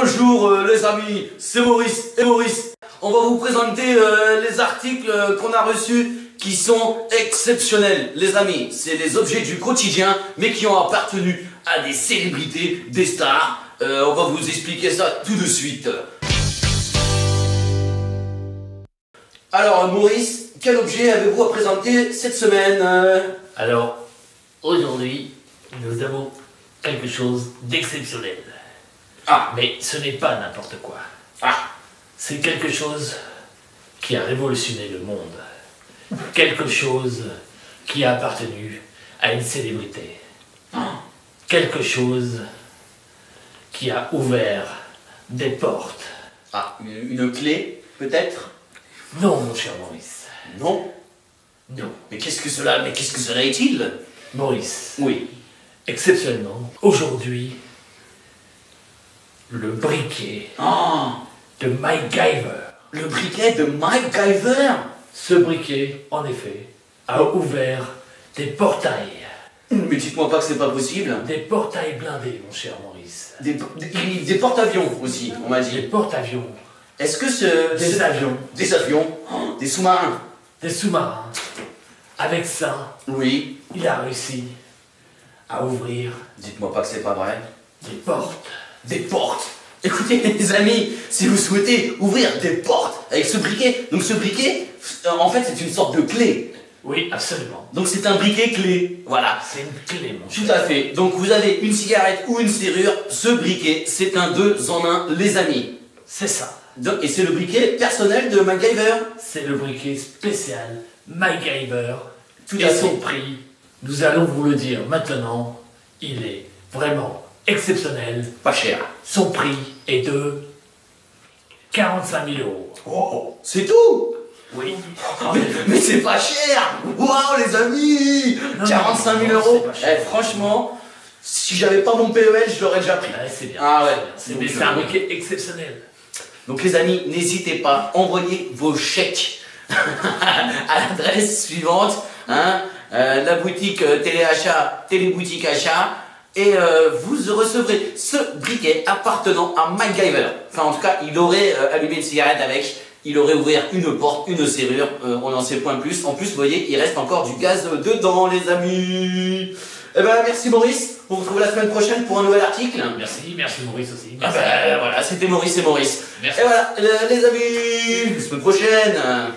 Bonjour les amis, c'est Maurice et Maurice. On va vous présenter les articles qu'on a reçus qui sont exceptionnels, les amis. C'est les objets du quotidien, mais qui ont appartenu à des célébrités, des stars. On va vous expliquer ça tout de suite. Alors Maurice, quel objet avez-vous à présenter cette semaine? Alors, aujourd'hui, nous avons quelque chose d'exceptionnel. Ah, mais ce n'est pas n'importe quoi. Ah, c'est quelque chose qui a révolutionné le monde. Quelque chose qui a appartenu à une célébrité. Quelque chose qui a ouvert des portes. Ah, une clé, peut-être? Non, mon cher Maurice. Non? Non. Mais qu'est-ce que cela est-il? Maurice. Oui. Exceptionnellement, aujourd'hui, le briquet de MacGyver. Le briquet de MacGyver? Ce briquet, en effet, a ouvert des portails. Mais dites-moi pas que c'est pas possible. Des portails blindés, mon cher Maurice. Des porte-avions aussi, on m'a dit. Des porte-avions. Est-ce que Des avions. Des avions. Des sous-marins. Des sous-marins. Avec ça, oui, il a réussi à ouvrir... Dites-moi pas que c'est pas vrai. Des portes. Des portes. Écoutez les amis, si vous souhaitez ouvrir des portes avec ce briquet, donc ce briquet, en fait c'est une sorte de clé. Oui, absolument. Donc c'est un briquet clé. Voilà. C'est une clé, mon cher. Tout à fait. Donc vous avez une cigarette ou une serrure, ce briquet, c'est un 2 en 1, les amis. C'est ça. Donc, et c'est le briquet personnel de MacGyver. C'est le briquet spécial MacGyver. Tout à fait. Son prix, nous allons vous le dire maintenant, il est vraiment... exceptionnel, pas cher. Son prix est de 45 000 €. Oh, c'est tout? Oui. Mais c'est pas cher. Waouh les amis, non, 45 000 €. Eh, franchement, si j'avais pas mon PEL, je l'aurais déjà pris. Ouais, c'est bien. Ah ouais, c'est un briquet exceptionnel. Donc les amis, n'hésitez pas, envoyez vos chèques à l'adresse suivante, hein, la boutique Télé Boutique Achat. Et vous recevrez ce briquet appartenant à MacGyver. Enfin, en tout cas, il aurait allumé une cigarette avec, il aurait ouvert une porte, une serrure, on n'en sait point plus. En plus, vous voyez, il reste encore du gaz dedans, les amis. Eh ben, merci Maurice. On se retrouve la semaine prochaine pour un nouvel article. Merci, merci Maurice aussi. Merci. Ah ben, voilà, c'était Maurice et Maurice. Merci. Et voilà, les amis, la semaine prochaine.